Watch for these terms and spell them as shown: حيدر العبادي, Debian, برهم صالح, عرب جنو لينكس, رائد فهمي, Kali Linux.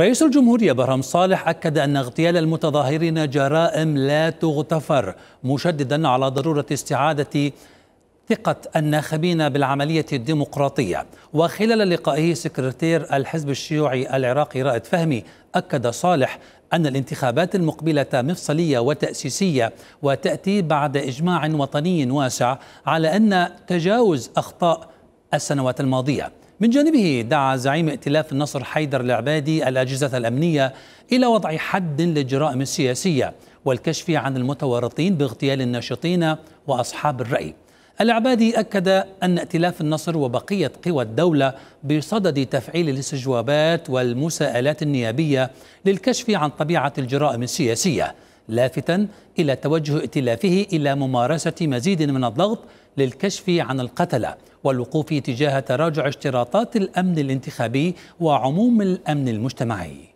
رئيس الجمهورية برهم صالح أكد أن اغتيال المتظاهرين جرائم لا تغتفر، مشددا على ضرورة استعادة ثقة الناخبين بالعملية الديمقراطية. وخلال لقائه سكرتير الحزب الشيوعي العراقي رائد فهمي، أكد صالح أن الانتخابات المقبلة مفصلية وتأسيسية، وتأتي بعد إجماع وطني واسع على أن تجاوز أخطاء السنوات الماضية. من جانبه، دعا زعيم ائتلاف النصر حيدر العبادي الأجهزة الأمنية إلى وضع حد للجرائم السياسية والكشف عن المتورطين باغتيال الناشطين وأصحاب الرأي. العبادي أكد أن ائتلاف النصر وبقية قوى الدولة بصدد تفعيل الاستجوابات والمساءلات النيابية للكشف عن طبيعة الجرائم السياسية، لافتا إلى توجه ائتلافه إلى ممارسة مزيد من الضغط للكشف عن القتلة والوقوف تجاه تراجع اشتراطات الأمن الانتخابي وعموم الأمن المجتمعي.